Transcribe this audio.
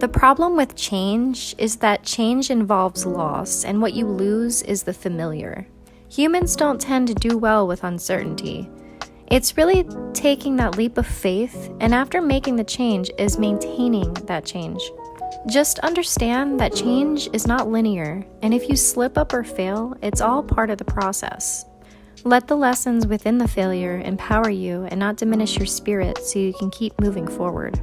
The problem with change is that change involves loss, and what you lose is the familiar. Humans don't tend to do well with uncertainty. It's really taking that leap of faith, and after making the change is maintaining that change. Just understand that change is not linear, and if you slip up or fail, it's all part of the process. Let the lessons within the failure empower you and not diminish your spirit so you can keep moving forward.